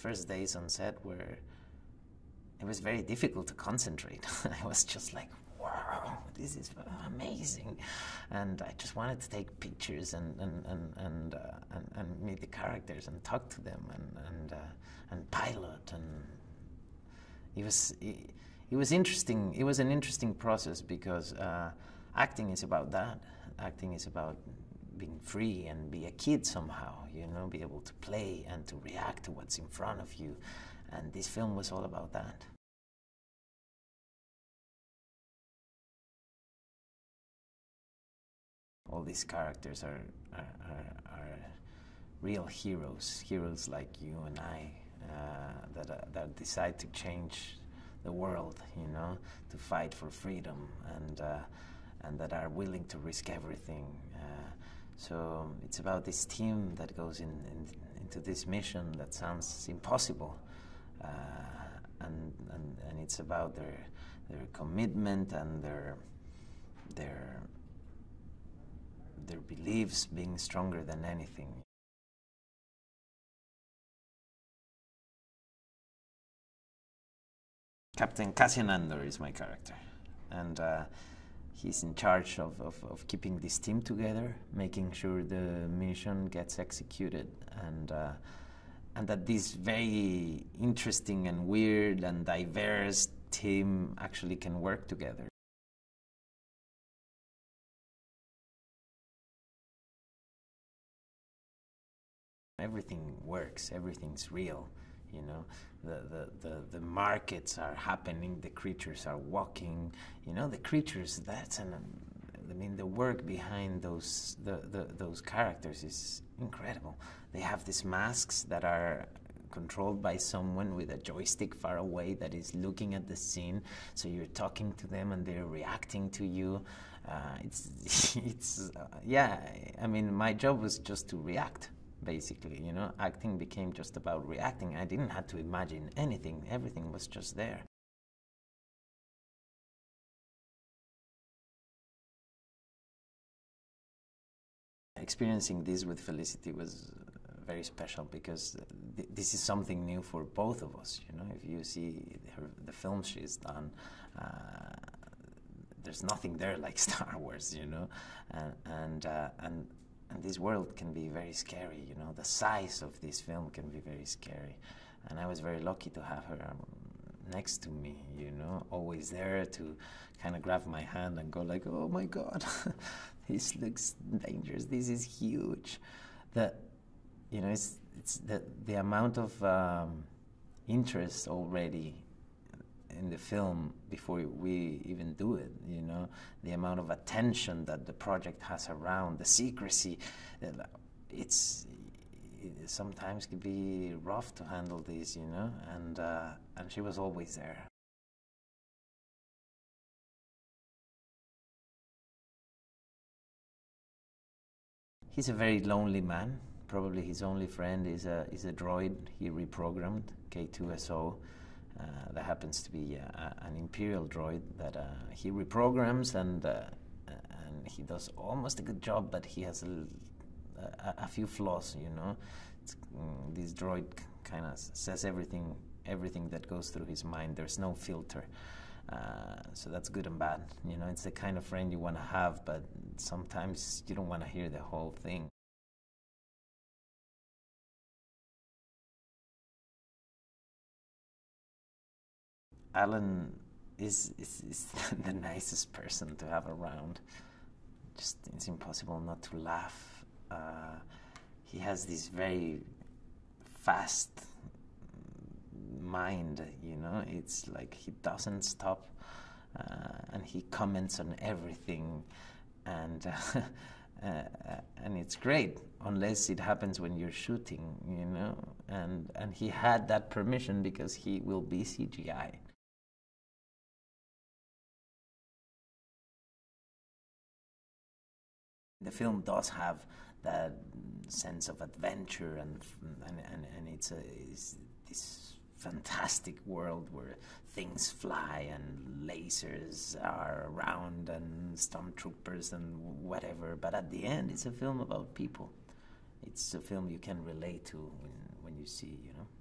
first days on set were, it was very difficult to concentrate. I was just like, wow, this is amazing. And I just wanted to take pictures and meet the characters and talk to them and pilot. And it was interesting. It was an interesting process because acting is about that. Acting is about being free and be a kid somehow, you know, be able to play and to react to what's in front of you. And this film was all about that. All these characters are real heroes, heroes like you and I, that decide to change the world, you know, to fight for freedom, and that are willing to risk everything. So it's about this team that goes into this mission that sounds impossible. And it's about their commitment and their beliefs being stronger than anything. Captain Cassian Andor is my character, and he's in charge of keeping this team together, making sure the mission gets executed, and that this very interesting and weird and diverse team actually can work together. Everything works, everything's real, you know, the markets are happening, the creatures are walking, you know, the creatures, I mean, the work behind those characters is incredible. They have these masks that are controlled by someone with a joystick far away that is looking at the scene, so you're talking to them and they're reacting to you. Yeah, I mean, my job was just to react. Basically, you know, acting became just about reacting. I didn't have to imagine anything. Everything was just there. Experiencing this with Felicity was very special because this is something new for both of us, you know. If you see the film she's done, there's nothing there like Star Wars, you know, and this world can be very scary, you know. The size of this film can be very scary. And I was very lucky to have her next to me, you know, always there to kind of grab my hand and go like, oh my God, this looks dangerous, this is huge. You know, it's the amount of interest already in the film before we even do it, you know, the amount of attention that the project has around, the secrecy, it sometimes can be rough to handle this, you know, and she was always there. He's a very lonely man. Probably his only friend is a droid he reprogrammed, K2SO. That happens to be an Imperial droid that he reprograms, and he does almost a good job, but he has a few flaws, you know. This droid kind of says everything that goes through his mind. There's no filter, so that's good and bad. You know, it's the kind of friend you want to have, but sometimes you don't want to hear the whole thing. Alan is the nicest person to have around. Just, it's impossible not to laugh. He has this very fast mind, you know. It's like he doesn't stop, and he comments on everything, and it's great unless it happens when you're shooting, you know. And he had that permission because he will be CGI. The film does have that sense of adventure, and it's this fantastic world where things fly and lasers are around and stormtroopers and whatever. But at the end, it's a film about people. It's a film you can relate to when you see, you know.